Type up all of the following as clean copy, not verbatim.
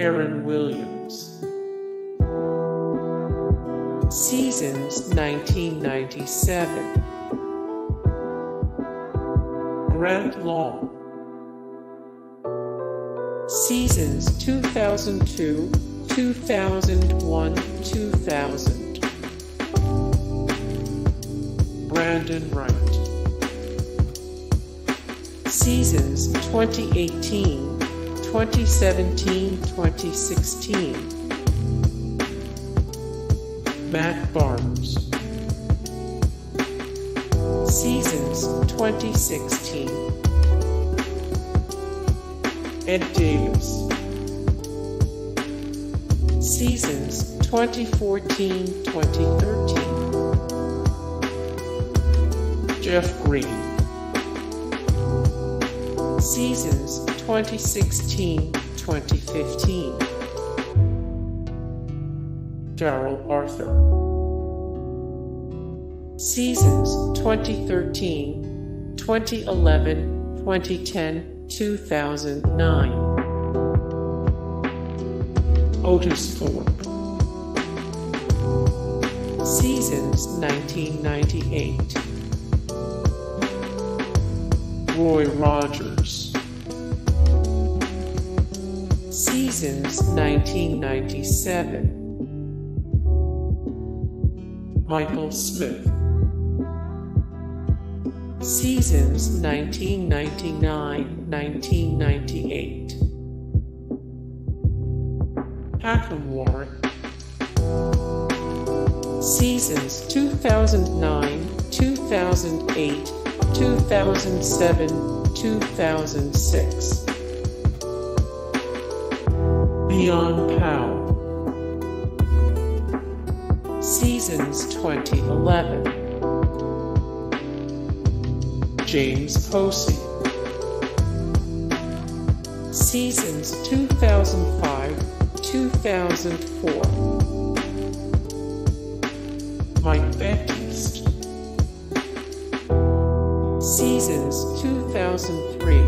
Aaron Williams. Seasons 1997. Grant Long. Seasons 2002, 2001, 2000. Brandon Wright. Seasons 2018, 2017, 2016. Matt Barnes. Seasons 2016. Ed Davis. Seasons 2014-2013. Jeff Green. Seasons 2016-2015. Darrell Arthur. Seasons 2013, 2011, 2010, 2009. Otis Thorpe. Seasons 1998. Roy Rogers. Seasons 1997. Michael Smith. Seasons 1999-1998. Hakim Warrick. Seasons 2009-2008, 2007-2006. Leon Powe. Seasons 2011. James Posey. Seasons 2005-2004. Mike Batiste. Seasons 2003.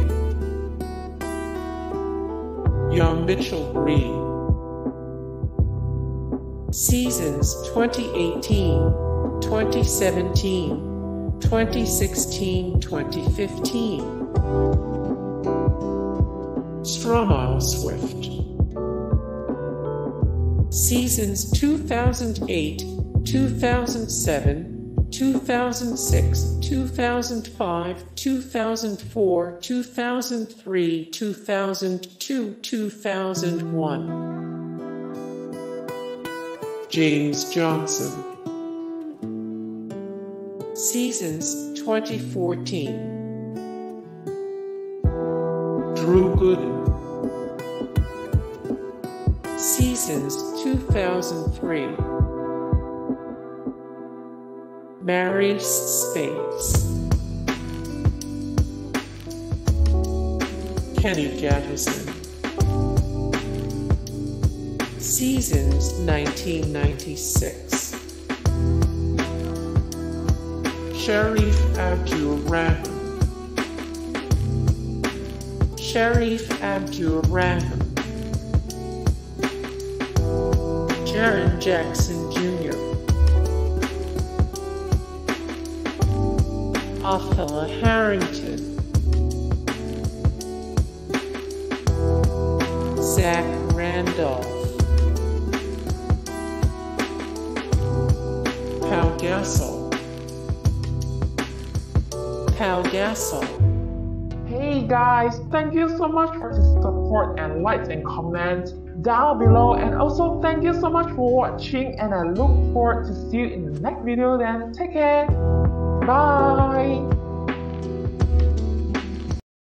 JaMychal Green. Seasons 2018, 2017, 2016-2015. Stromile Swift. Seasons 2008, 2007, 2006, 2005, 2004, 2003, 2002, 2001. James Johnson. Seasons 2014. Drew Gooden. Seasons 2003. Marreese Speights. Kenny Gattison. Seasons 1996. Shareef Abdur-Rahim. Shareef Abdur-Rahim. Jaren Jackson Jr. Othella Harrington. Zach Randolph. Pau Gasol. Pau Gasol. Hey guys, thank you so much for the support and likes and comments down below, and also thank you so much for watching, and I look forward to see you in the next video. Then take care, bye.